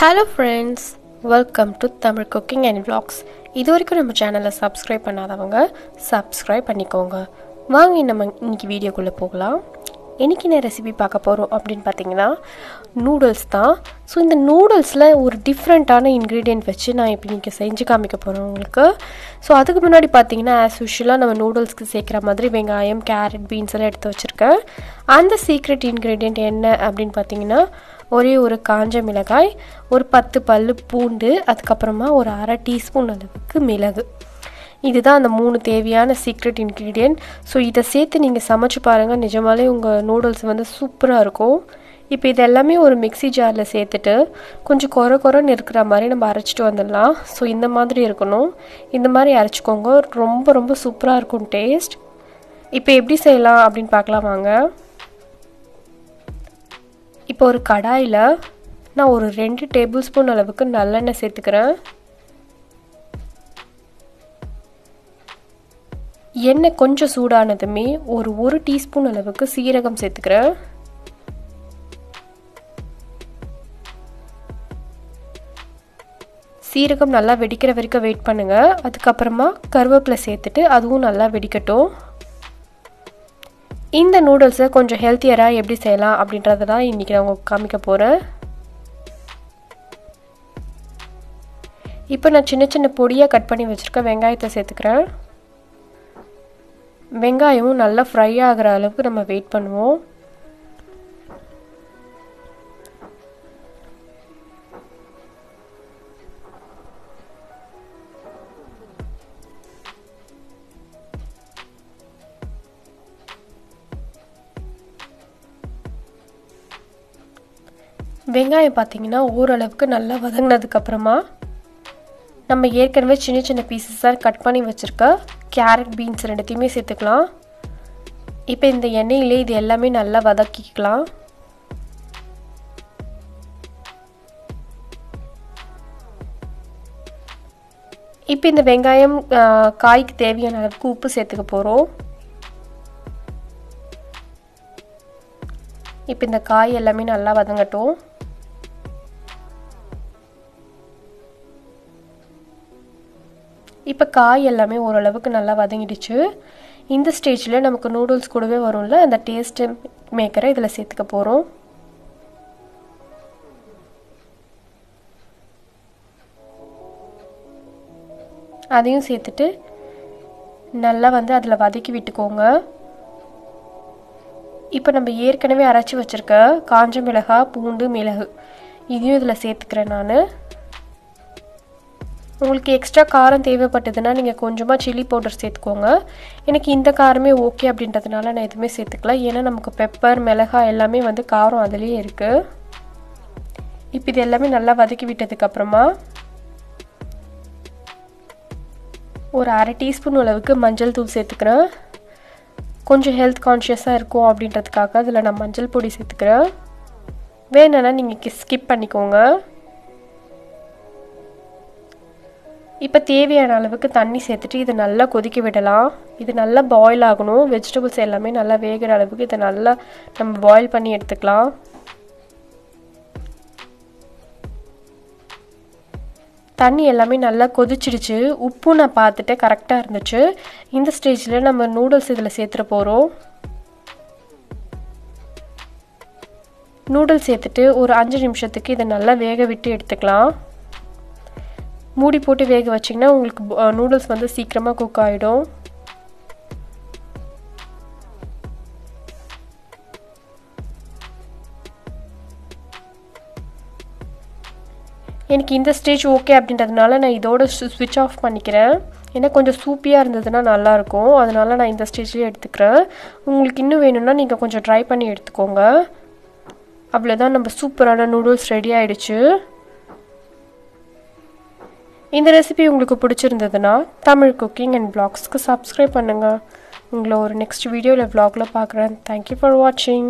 Hello friends, welcome to Tamil Cooking and Vlogs. If you channel subscribe to our subscribe panikonga. Vaangi nama iniki video kulla pogalam. Iniki na recipe paaka porom appdin pathina noodles da. So in the noodles la or different ingredient vechi na ipo inga senji kaamikka porom ungalku. So adukku munadi pathina as usual nama noodles ku sekra madri vengayam carrot beans la eduthu vechirken. And the secret ingredient enna appdin pathina ஒரே ஒரு காஞ்ச மிளகாய் ஒரு 10 பல்லு பூண்டு அதுக்கு அப்புறமா ஒரு 1/2 டீஸ்பூன் அளவுக்கு மிளகு இதுதான் அந்த மூணு தேவையான சீக்ரெட் இன்கிரிடியன்ட் சோ இத சேர்த்து நீங்க சமைச்சு பாருங்க நிஜமாலே உங்க நூடுல்ஸ் வந்து சூப்பரா இருக்கும் இப்போ இத எல்லாமே ஒரு மிக்ஸி ஜார்ல சேர்த்துட்டு கொஞ்சம் கொரகொரன்னு இருக்குற மாதிரி நம்ம அரைச்சிட்டு வந்தறலாம் சோ இந்த மாதிரி இருக்கணும் இந்த மாதிரி அரைச்சுக்கோங்க ரொம்ப ரொம்ப சூப்பரா இருக்கும் டேஸ்ட் இப்போ எப்படி செய்யலாம் அப்படிን பார்க்கலாம் வாங்க இப்போ ஒரு கடாயில நான் ஒரு 2 டேபிள்ஸ்பூன் அளவுக்கு நல்லெண்ணெய் சேர்த்துக்கறேன். எண்ணெய் கொஞ்சம் சூடானதுமே ஒரு 1 டீஸ்பூன் அளவுக்கு சீரகம் சேர்த்துக்கறேன். சீரகம் நல்லா வெடிக்கிற வரைக்கும் வெயிட் பண்ணுங்க. அதுக்கு அப்புறமா கருவேப்பிலை சேர்த்துட்டு அதுவும் நல்லா வெடிக்கட்டும். இந்த நூடுல்ஸ் கொஞ்சம் ஹெல்தியரா எப்படி செய்யலாம் அப்படின்றத தான் இன்னைக்கு நான் உங்களுக்கு காமிக்க போறேன். இப்போ நான் சின்ன சின்ன பொடியா கட் பண்ணி வச்சிருக்க வெங்காயத்தை சேர்த்துக்கறேன். வெங்காயம் நல்லா ஃப்ரை ஆகற அளவுக்கு நம்ம வெயிட் பண்ணுவோம். வெங்காயம் பாத்தீங்கன்னா ஓரளவுக்கு நல்லா வதங்கினதுக்கு அப்புறமா நம்ம ஏற்கனவே சின்ன சின்ன பீசஸா கட் பண்ணி வச்சிருக்க கேரட் பீன்ஸ் ரெண்டுத்தையுமே சேர்த்துக்கலாம். இப்போ இந்த எண்ணெயிலே இது எல்லாமே நல்லா வதக்கிக்கலாம். இப்போ இந்த வெங்காயம் காய்க்கு தேவையான அளவுக்கு உப்பு சேர்த்துக்க போறோம். இப்போ இந்த காய் எல்லாமே நல்லா வதங்கட்டும். இப்போ காய் எல்லாமே ஓரளவுக்கு நல்லா வதங்கிடுச்சு. இந்த ஸ்டேஜ்ல நமக்கு நூடுல்ஸ் கூடவே வரும்ல அந்த டேஸ்ட் மேக்கரை இதல சேர்த்துக்க போறோம். அதையும் சேர்த்துட்டு நல்லா வந்து அதல வதக்கி விட்டுக்கோங்க. இப்போ நம்ம ஏற்கனவே அரைச்சு வச்சிருக்க காஞ்ச மிளகாய் பூண்டு மிளகு இதையும் இதல சேர்த்துக்கறேன் நானு. உங்களுக்கு எக்ஸ்ட்ரா காரம் தேவைப்பட்டதுனா நீங்க கொஞ்சமா chili powder சேர்த்துக்கோங்க. எனக்கு இந்த காரமே ஓகே அப்படின்றதனால நான் இதுமே சேர்த்துக்கல. ஏனா நமக்கு பெப்பர் மிளகாய் எல்லாமே வந்து காரம் அதுலயே இருக்கு. இப்போ இது எல்லாமே நல்லா வதக்கி விட்டதுக்கு அப்புறமா ஒரு 1/2 டீஸ்பூன் அளவுக்கு மஞ்சள் தூள் சேர்த்துக்கறேன். கொஞ்சம் ஹெல்த் கான்ஷியஸா இருக்கும் அப்படின்றதுக்காக இதல நான் மஞ்சள் பொடி சேர்த்துக்கறேன். வேணனா நீங்க ஸ்கிப் பண்ணிக்கோங்க. இப்போ தேவையான அளவுக்கு தண்ணி சேர்த்துட்டு இது நல்லா கொதிக்க விடலாம். இது நல்லா boil ஆகணும். வெஜிடபிள்ஸ் எல்லாமே நல்லா வேகற அளவுக்கு இது நல்லா நம்ம boil பண்ணி எடுத்துக்கலாம். தண்ணி எல்லாமே நல்லா கொதிச்சிடுச்சு. உப்பு நான் பார்த்துட்டு கரெக்ட்டா இருந்துச்சு. இந்த ஸ்டேஜ்ல நம்ம நூடுல்ஸ் இதல சேர்த்துற போறோம். நூடுல்ஸ் சேர்த்துட்டு ஒரு 5 நிமிஷத்துக்கு இத நல்லா வேக விட்டு எடுத்துக்கலாம். மூடி போட்டு வேக வச்சீங்கன்னா உங்களுக்கு நூடுல்ஸ் வந்து சீக்கிரமா குக் ஆயிடும். எனக்கு இந்த ஸ்டேஜ் ஓகே அப்படின்றதனால நான் இதோட ஸ்விட்ச் ஆஃப் பண்ணிக்கிறேன். ஏன்னா கொஞ்சம் சூப்பியா இருந்ததுனா நல்லா இருக்கும். அதனால நான் இந்த ஸ்டேஜ்லயே எடுத்துக்கறேன். உங்களுக்கு இன்னும் வேணும்னா நீங்க கொஞ்சம் ட்ரை பண்ணி எடுத்துக்கோங்க. அவ்வளவுதான் நம்ம சூப்பரான நூடுல்ஸ் ரெடி ஆயிடுச்சு. இந்த ரெசிபி உங்களுக்கு பிடிச்சிருந்ததுனா தமிழ் குக்கிங் அண்ட் வ்ளாக்ஸ்க்கு subscribe பண்ணுங்க. உங்களை ஒரு நெக்ஸ்ட் வீடியோல வ்ளாக்ல பார்க்கறேன். Thank you for watching.